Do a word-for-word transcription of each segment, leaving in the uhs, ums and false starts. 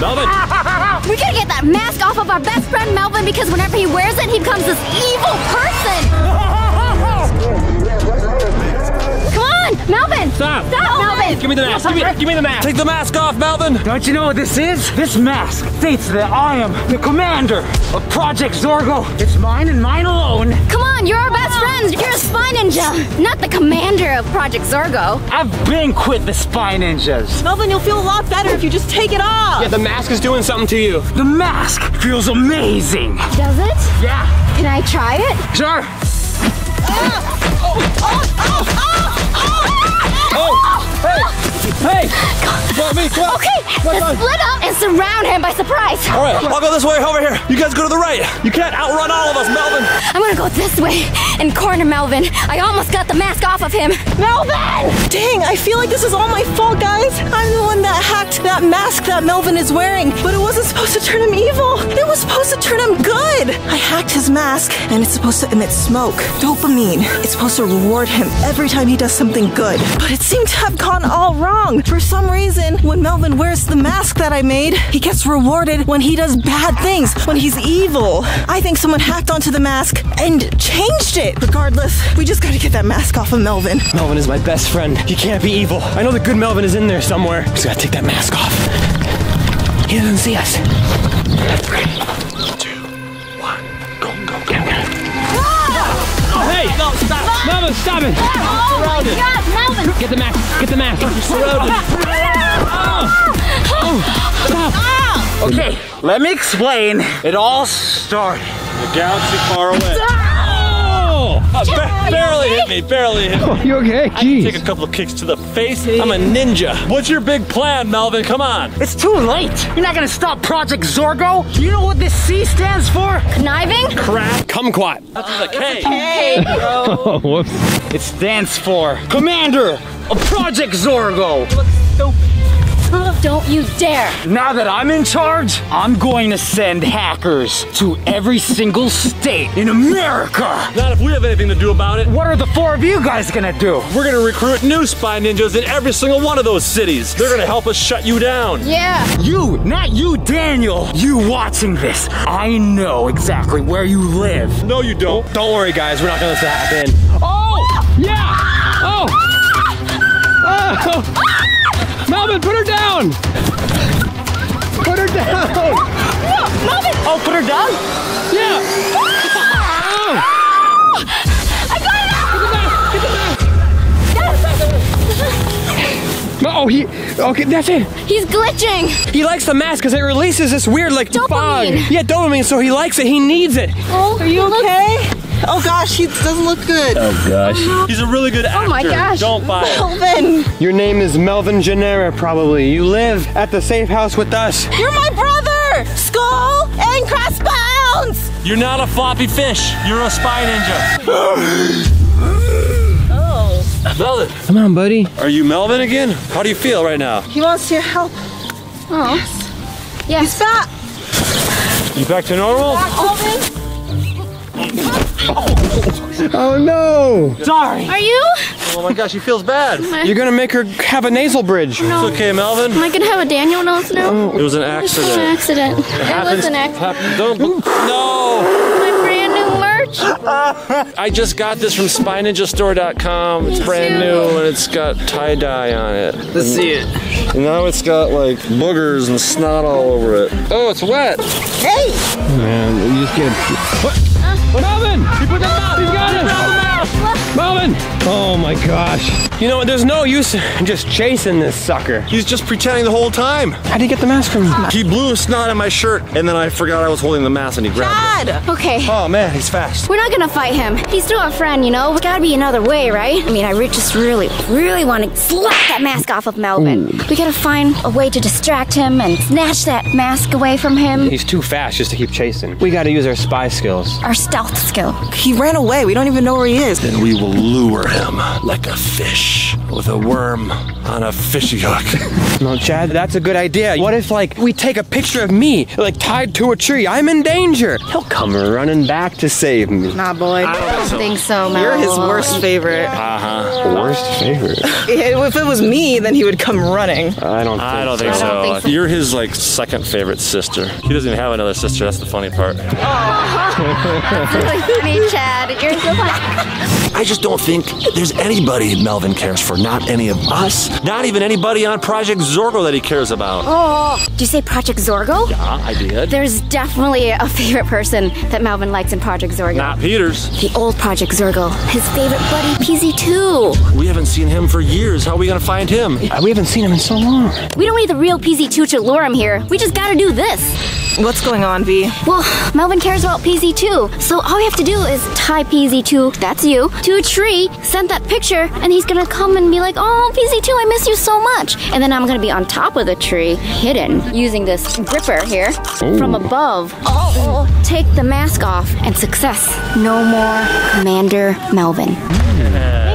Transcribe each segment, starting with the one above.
Melvin! We gotta get that mask off of our best friend Melvin, because whenever he wears it, he becomes this evil person! Come on, Melvin! Stop! Stop, Melvin! Give me the mask! Give me, give me the mask! Take the mask off, Melvin! Don't you know what this is? This mask states that I am the commander of Project Zorgo. It's mine and mine alone. Come on, you're our best friends. You're a Spy Ninja, not the commander of Project Zorgo. I've been quit the Spy Ninjas. Melvin, you'll feel a lot better if you just take it off. Yeah, the mask is doing something to you. The mask feels amazing. Does it? Yeah. Can I try it? Sure. Ah! Oh! Oh! Oh! Oh! Oh! Oh! Oh! Hey! Hey! Come on, me, come on. Okay, let's split up and surround him by surprise. All right, I'll go this way, over here. You guys go to the right. You can't outrun all of us, Melvin. I'm gonna go this way and corner Melvin. I almost got the mask off of him. Melvin! Dang, I feel like this is all my fault, guys. I'm the one that hacked that mask that Melvin is wearing, but it wasn't supposed to turn him evil. It was supposed to turn him good. I hacked his mask, and it's supposed to emit smoke, dopamine. It's supposed to reward him every time he does something good, but it seemed to have gone all wrong. For some reason, when Melvin wears the mask that I made, he gets rewarded when he does bad things, when he's evil. I think someone hacked onto the mask and changed it. Regardless, we just gotta get that mask off of Melvin. Melvin is my best friend. He can't be evil. I know the good Melvin is in there somewhere. Just gotta take that mask off. He doesn't see us. Three, two, one, go, go, go. Oh, hey! No, stop! No. Melvin, stop it! Oh, surrounded. My God, Melvin! Get the mask! Get the mask! You're surrounded! Oh. Oh, stop! Okay, let me explain. It all started in the galaxy far away. Oh! Uh, ba barely okay? hit me! Barely hit me! Oh, you okay? Jeez. I can take a couple of kicks to the face. I'm a ninja. What's your big plan, Melvin? Come on! It's too late. You're not gonna stop Project Zorgo. Do you know what this C stands for? Conniving? Crap. Kumquat. That's uh, a K. K, bro. Oh, whoops. It stands for Commander of Project Zorgo. You look stupid. Don't you dare! Now that I'm in charge, I'm going to send hackers to every single state in America! Not if we have anything to do about it. What are the four of you guys gonna do? We're gonna recruit new Spy Ninjas in every single one of those cities. They're gonna help us shut you down. Yeah! You, not you, Daniel! You watching this, I know exactly where you live. No, you don't. Don't worry, guys, we're not gonna let this happen. Oh! Yeah! Oh! Oh! Oh. Melvin, put her down! Put her down! No, Melvin! Oh, put her down? Yeah! Ah! Oh. I got it out! Get the mask! Get the mask! No, oh, he... Okay, that's it! He's glitching! He likes the mask because it releases this weird, like, dopamine. Fog. Yeah, dopamine, so he likes it. He needs it. Oh, are you okay? Oh gosh, he doesn't look good. Oh gosh. He's a really good actor. Oh my gosh. Don't buy it. Melvin. Your name is Melvin Gennaro, probably. You live at the safe house with us. You're my brother! Skull and crossbones! You're not a floppy fish. You're a Spy Ninja. Oh. Melvin. Come on, buddy. Are you Melvin again? How do you feel right now? He wants your help. Oh. Yes. Yes. He's fat. You back to normal? Back, Melvin. Oh. Oh no! Sorry! Are you? Oh my gosh, she feels bad. You're gonna make her have a nasal bridge. No. It's okay, Melvin. Am I gonna have a Daniel nose now? No. It was an accident. It was an accident. It, happens, it was an accident. Don't, no! My brand new merch! I just got this from Spy Ninja Store dot com. It's brand new and it's got tie-dye on it. Let's and, see it. And now it's got like boogers and snot all over it. Oh, it's wet! Hey! Man, you just can't... What? Melvin! He put the mouse! He's got it! Oh, Melvin! Oh my gosh. You know what? There's no use in just chasing this sucker. He's just pretending the whole time. How did he get the mask from him? He blew a snot in my shirt, and then I forgot I was holding the mask, and he grabbed it. Chad! Okay. Oh man, he's fast. We're not gonna fight him. He's still our friend, you know? There's gotta be another way, right? I mean, I just really, really want to slap that mask off of Melvin. Ooh. We gotta find a way to distract him and snatch that mask away from him. He's too fast just to keep chasing. We gotta use our spy skills. Our stealth skill. He ran away. We don't even know where he is. Then we will lure him like a fish. fish with a worm on a fishy hook. No, Chad, that's a good idea. What if, like, we take a picture of me, like, tied to a tree? I'm in danger. He'll come running back to save me. Nah, boy. I don't, I don't so. think so, Mel. You're his worst favorite. Uh-huh. Worst favorite? If it was me, then he would come running. I don't think, I don't think so. so. I don't think so. You're his, like, second favorite sister. He doesn't even have another sister. That's the funny part. Oh. That's really funny, Chad. You're so funny. I just don't think there's anybody Melvin cares for. Not any of us. Not even anybody on Project Zorgo that he cares about. Oh. Did you say Project Zorgo? Yeah, I did. There's definitely a favorite person that Melvin likes in Project Zorgo. Not Peter's. The old Project Zorgo. His favorite buddy, P Z two. We haven't seen him for years. How are we going to find him? We haven't seen him in so long. We don't need the real P Z two to lure him here. We just got to do this. What's going on, V? Well, Melvin cares about P Z two. So all we have to do is tie P Z two, that's you, to a tree, send that picture, and he's going to come and be like, oh, P Z two, I miss you so much. And then I'm going to be on top of the tree, hidden, using this gripper here. Ooh. From above. Oh, oh, take the mask off and success. No more Commander Melvin.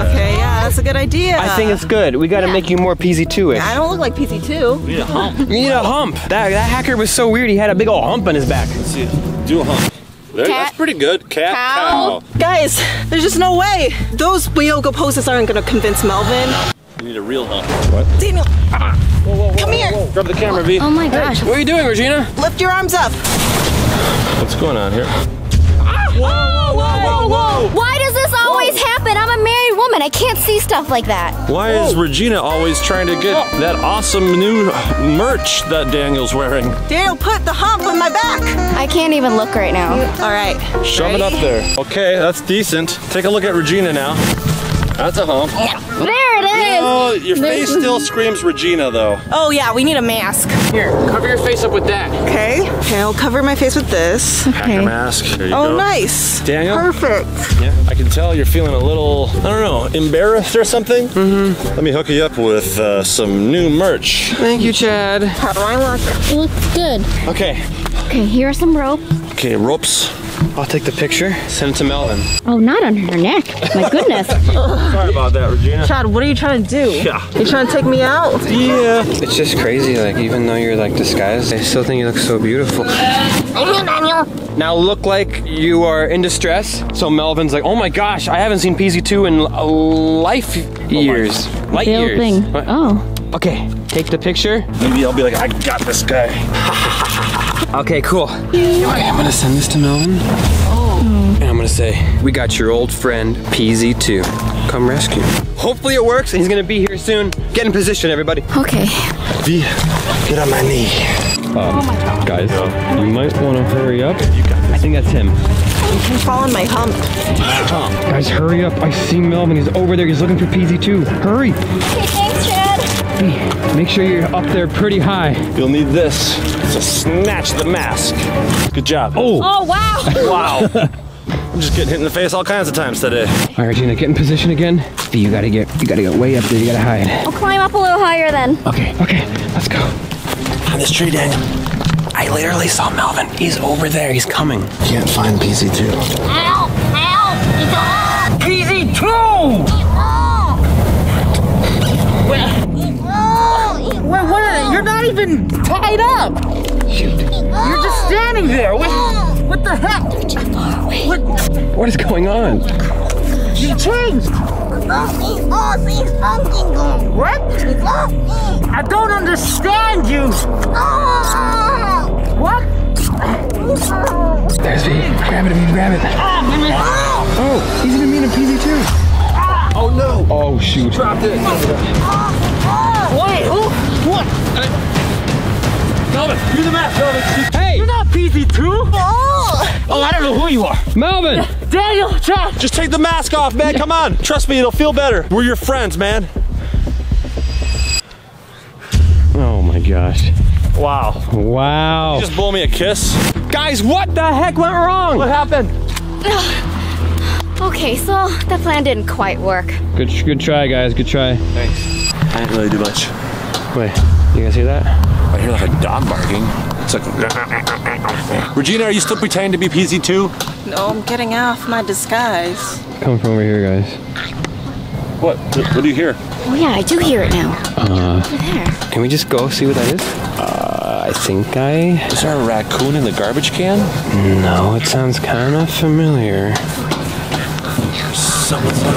Okay, yeah, that's a good idea. I think it's good. We got to yeah. make you more P Z two-ish. I don't look like P Z two. We need a hump. We need a hump. That, that hacker was so weird, he had a big old hump on his back. Let's see. Do a hump. There, that's pretty good. Cat, cow. cow. Guys, there's just no way. Those yoga poses aren't going to convince Melvin. We need a real hump. What? Daniel. Ah. Whoa, whoa, whoa, Come whoa, here. Whoa. Grab the camera, V. Oh my gosh. Hey, what are you doing, Regina? Lift your arms up. What's going on here? Ah. Whoa, whoa, whoa, whoa, whoa. Why does this always whoa. happen? I'm a married woman. I can't see stuff like that. Why whoa. is Regina always trying to get whoa. that awesome new merch that Daniel's wearing? Daniel, put the hump on my back. I can't even look right now. All right. Shove Ready? it up there. Okay, that's decent. Take a look at Regina now. That's a hump. Yeah. There it is. You know, your face still screams Regina, though. Oh, yeah, we need a mask. Here, cover your face up with that. Okay. Okay, I'll cover my face with this. Okay. Hacker mask. There you oh, go. nice. Daniel? Perfect. Yeah, I can tell you're feeling a little, I don't know, embarrassed or something? Mm-hmm. Let me hook you up with uh, some new merch. Thank you, Chad. How do I look? You look good. Okay. Okay, here are some ropes. Okay, ropes. I'll take the picture, send it to Melvin. Oh, not on her neck. My goodness. Sorry about that, Regina. Chad, what are you trying to do? Yeah. You trying to take me out? Yeah. It's just crazy, like, even though you're, like, disguised, I still think you look so beautiful. Now look like you are in distress. So Melvin's like, oh my gosh, I haven't seen P Z two in life years. Oh Light Bill years. Thing. Oh. Okay, take the picture. Maybe I'll be like, I got this guy. Okay, cool. Okay, I'm gonna send this to Melvin. Oh. And I'm gonna say, we got your old friend, P Z two. Come rescue. Hopefully it works, and he's gonna be here soon. Get in position, everybody. Okay. V, get on my knee. Um, oh my God. Guys, you might wanna hurry up. You got this. I think that's him. You can fall on my hump. Hump. Guys, hurry up. I see Melvin, he's over there. He's looking for P Z two. Hurry. Okay, thanks, Chad. Make sure you're up there pretty high. You'll need this. So snatch the mask. Good job. Oh, oh wow. Wow. I'm just getting hit in the face all kinds of times today. All right, Regina, get in position again. You gotta get, you gotta get way up there. You gotta hide. I'll climb up a little higher then. Okay, okay, let's go. On this tree, Daniel. I literally saw Melvin. He's over there. He's coming. Can't find P Z two. Help! Help! P Z two! Where? Wait, what are they? You're not even tied up! Shoot. You're just standing there! What, what the heck? What, what is going on? You changed! What? I don't understand you! What? There's V. Grab it, V. Grab it. Oh, he's even being a P Z two. Oh no! Oh shoot! Dropped it! Wait! Oh! What? Melvin, you're the mask, Melvin! Hey! You're not P Z two! Oh! Oh, I don't know who you are! Melvin! Daniel! Chad! Just take the mask off, man! Come on! Trust me, it'll feel better! We're your friends, man! Oh my gosh. Wow. Wow. Did you just blow me a kiss? Guys, what the heck went wrong? What happened? Okay, so the plan didn't quite work. Good, good try, guys. Good try. Thanks. I didn't really do much. Wait, you guys hear that? I hear like a dog barking. It's like. Regina, are you still pretending to be P Z two? No, I'm getting off my disguise. Come from over here, guys. What? What do you hear? Oh yeah, I do hear it now. Uh, Over there. Can we just go see what that is? Uh, I think I... Is there a raccoon in the garbage can? No, it sounds kind of familiar.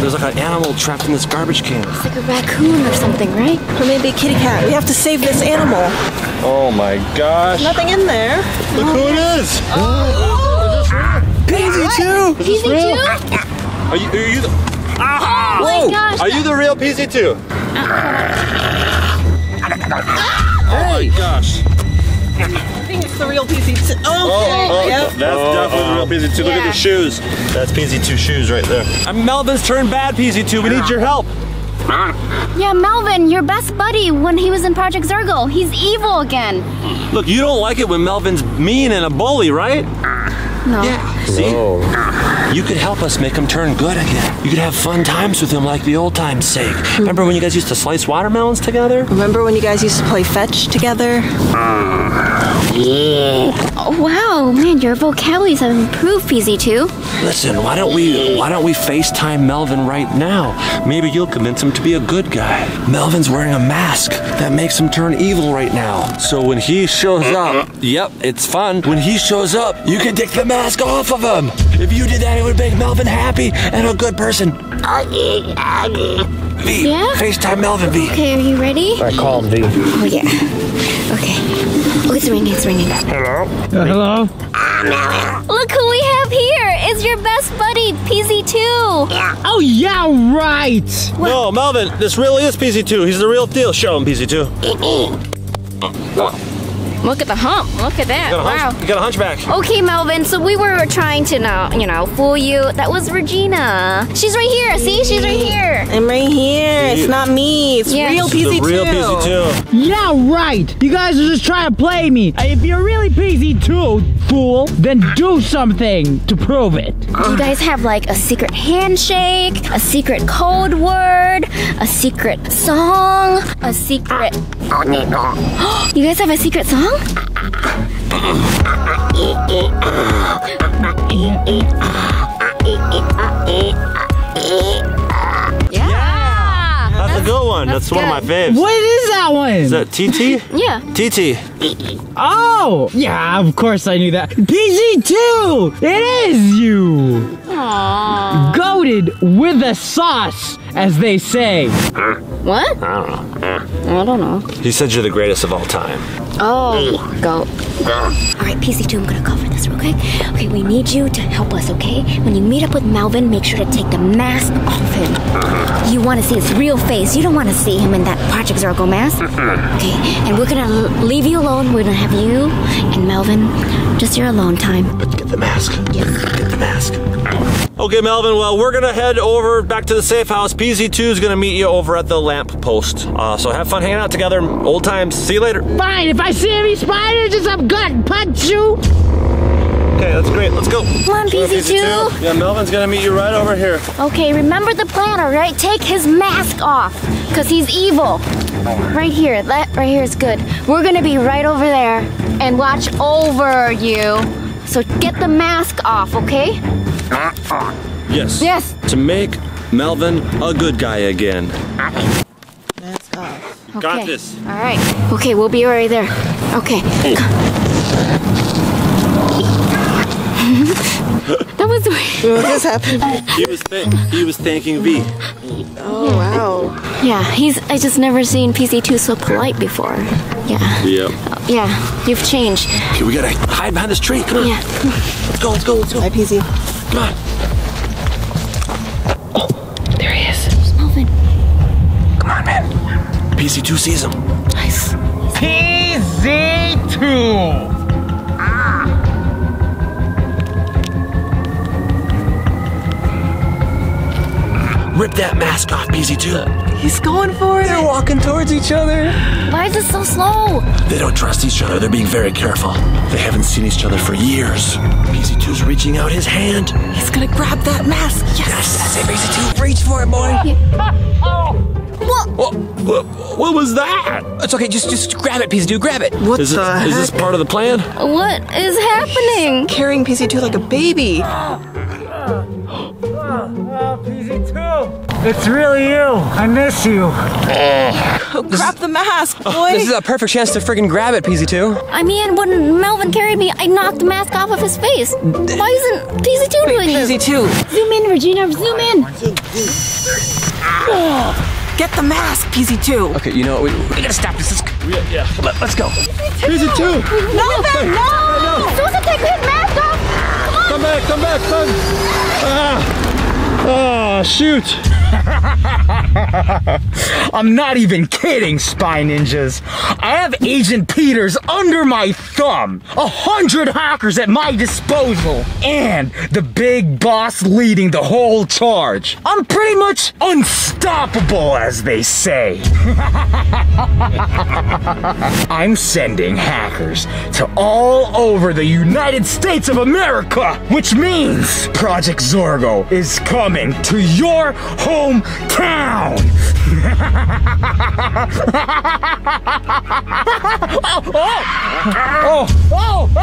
There's like an animal trapped in this garbage can. It's like a raccoon or something, right? Or maybe a kitty cat. We have to save this animal. Oh my gosh. There's nothing in there. Look oh. who it is. Oh. Oh. P Z two. P Z two? Are you, are you the... Ah. Oh Whoa. My gosh. Are you the real P Z two? Ah. Oh my gosh. I think it's the real P Z two. Okay. Oh, oh, yep. That's oh, definitely the real P Z two. Look yeah. at the shoes. That's P Z two shoes right there. And Melvin's turned bad, P Z two. We need your help. Yeah, Melvin, your best buddy when he was in Project Zorgo. He's evil again. Look, you don't like it when Melvin's mean and a bully, right? No. Yeah, see? No. You could help us make him turn good again. You could have fun times with him like the old time's sake. Remember when you guys used to slice watermelons together? Remember when you guys used to play fetch together? Yeah. Oh, wow, man, your vocabularies have improved, P Z two. Listen, why don't we why don't we FaceTime Melvin right now? Maybe you'll convince him to be a good guy. Melvin's wearing a mask that makes him turn evil right now. So when he shows up, yep, it's fun. When he shows up, you can take the mask off of him. If you did that, it would make Melvin happy and a good person. V, yeah? FaceTime Melvin, V. Okay, are you ready? I call him V. Oh, yeah. Okay. Oh, it's ringing, it's ringing. Hello? Uh, hello? Ah, no. Look who we have here! It's your best buddy, P Z two! Yeah. Oh, yeah, right! What? No, Melvin, this really is P Z two. He's the real deal. Show him, P Z two. Look at the hump. Look at that. You wow. Hunch, you got a hunchback. Okay, Melvin, so we were trying to, now, you know, fool you. That was Regina. She's right here. See? She's right here. I'm right here. It's not me. It's yeah. real P Z two. Real P Z two. Yeah, right. You guys are just trying to play me. If you're really P Z two, fool, then do something to prove it. Do you guys have like a secret handshake, a secret code word, a secret song, a secret... You guys have a secret song? That's a good one. That's, That's one good. of my faves. What is that one? Is that T T? Yeah. T T. Oh! Yeah, of course I knew that. P Z two! It is you! Aww. Goated with a sauce, as they say. What? I don't know. I don't know. You said you're the greatest of all time. Oh, go. All right, P Z two, I'm gonna go for this real quick. Okay, we need you to help us, okay? When you meet up with Melvin, make sure to take the mask off him. You wanna see his real face. You don't wanna see him in that Project Zorgo mask. Okay, and we're gonna leave you alone. We're gonna have you and Melvin, just your alone time. But get the mask. Yes. Get the mask. Okay, Melvin, well, we're gonna head over back to the safe house. P Z two's gonna meet you over at the lamp post. Uh, so have fun hanging out together. Old times. See you later. Fine, if I see any spiders, just I'm gonna punch you. Okay, that's great. Let's go. Come on, P Z two. Yeah, Melvin's gonna meet you right over here. Okay, remember the plan, all right? Take his mask off, because he's evil. Right here. That right here is good. We're gonna be right over there and watch over you. So get the mask off, okay? Yes. Yes. To make Melvin a good guy again. Mask off. Okay. Got this. All right. Okay, we'll be right there. Okay. Hey. That was weird. What just happened? He was he was thanking V. Oh wow. Yeah, he's. I just never seen P Z two so polite before. Yeah. Yep. Oh, yeah. You've changed. Okay, we gotta hide behind this tree. Come on. Yeah. Let's go. Let's go. Let's go. Hi, P Z. Come on. Oh, there he is. He's moving. Come on, man. P Z two sees him. Nice. P Z two. Rip that mask off, P Z two. He's going for it. They're walking towards each other. Why is it so slow? They don't trust each other. They're being very careful. They haven't seen each other for years. P Z two's reaching out his hand. He's gonna grab that mask. Yes, yes that's it, P Z two. Reach for it, boy. What? What? What? What was that? It's okay. Just, just grab it, P Z two. Grab it. What is the this, heck? Is this part of the plan? What is happening? She's carrying P Z two like a baby. P Z two! It's really you. I miss you. Oh, grab the mask, boy. Oh, this is a perfect chance to friggin' grab it, P Z two. I mean, when Melvin carried me, I knocked the mask off of his face. Why isn't P Z two Wait, doing this? P Z two. Zoom in, Regina. Zoom in. Oh. Get the mask, P Z two. Okay, you know, we, we gotta stop this. Let's, yeah, yeah. Let, let's go. P Z two. P Z two. No, Ben, no. no. no. Susan, take his mask off. Come on. Come back, come back, son. Ah, oh, shoot. I'm not even kidding, Spy Ninjas. I have Agent Peters under my thumb. A hundred hackers at my disposal. And the big boss leading the whole charge. I'm pretty much unstoppable, as they say. I'm sending hackers to all over the United States of America, which means Project Zorgo is coming to your hometown. oh, oh, oh, oh.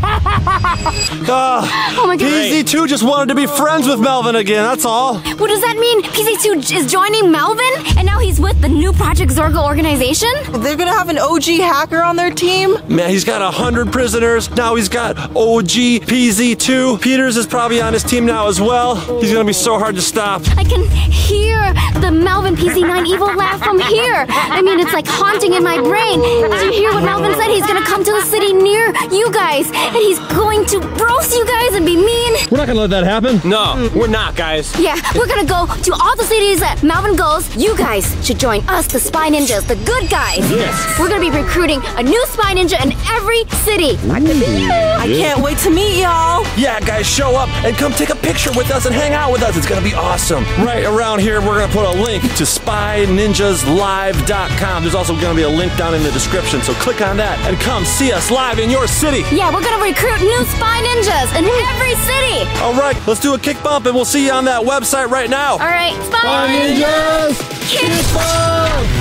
Uh, oh my god. P Z two just wanted to be friends with Melvin again, that's all. What does that mean? P Z two is joining Melvin and now he's with the new Project Zorgo organization? They're gonna have an O G hacker on their team? Man, he's got a hundred prisoners. Now he's got O G P Z two. Peters is probably on his team now as well. He's gonna be so hard to stop. I can hear the Melvin P Z nine evil laugh from here. I mean, it's like haunting in my brain. Did you hear what Melvin said? He's gonna come to a city near you guys, and he's going to roast you guys and be mean. We're not gonna let that happen. No, mm. we're not, guys. Yeah, we're gonna go to all the cities that Melvin goes. You guys should join us, the Spy Ninjas, the good guys. Yes. We're gonna be recruiting a new Spy Ninja in every city. Ooh, I could be you. Yeah. I can't wait to meet y'all. Yeah, guys, show up and come take a picture with us and hang out with us. It's gonna be awesome. Right around here, we're gonna put a link to Spy Ninjas Live dot com. There's also gonna be a link down in the description, so click on that and come see us live in your city. Yeah, we're gonna recruit new Spy Ninjas in every city. All right, let's do a kick bump and we'll see you on that website right now. All right, Spy, Spy Ninjas, kick bump.